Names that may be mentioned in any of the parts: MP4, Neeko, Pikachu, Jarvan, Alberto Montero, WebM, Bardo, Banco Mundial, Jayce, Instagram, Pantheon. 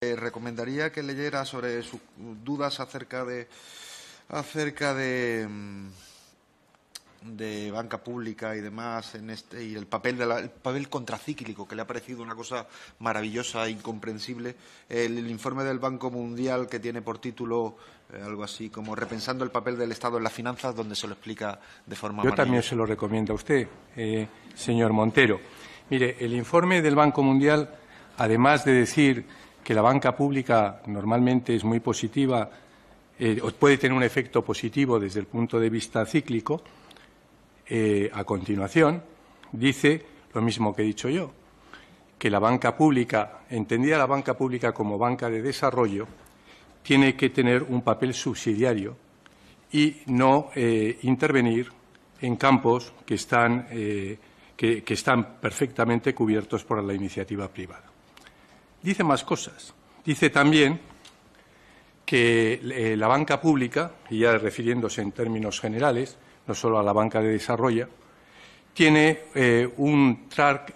Recomendaría que leyera sobre sus dudas acerca de banca pública y demás en este, y el papel contracíclico, que le ha parecido una cosa maravillosa e incomprensible, el informe del Banco Mundial, que tiene por título algo así como Repensando el papel del Estado en las finanzas, donde se lo explica de forma maravillosa. Yo también se lo recomiendo a usted, señor Montero. Mire, el informe del Banco Mundial, además de decir que la banca pública normalmente es muy positiva, puede tener un efecto positivo desde el punto de vista cíclico, a continuación dice lo mismo que he dicho yo, que la banca pública, entendida la banca pública como banca de desarrollo, tiene que tener un papel subsidiario y no intervenir en campos que están perfectamente cubiertos por la iniciativa privada. Dice más cosas. Dice también que la banca pública, y ya refiriéndose en términos generales, no solo a la banca de desarrollo, tiene un track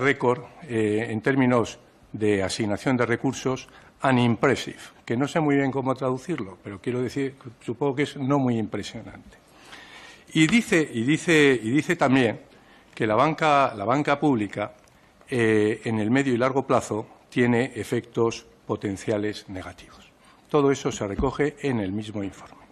record en términos de asignación de recursos unimpressive, que no sé muy bien cómo traducirlo, pero quiero decir, supongo que es no muy impresionante. Y dice también que la banca pública en el medio y largo plazo tiene efectos potenciales negativos. Todo eso se recoge en el mismo informe.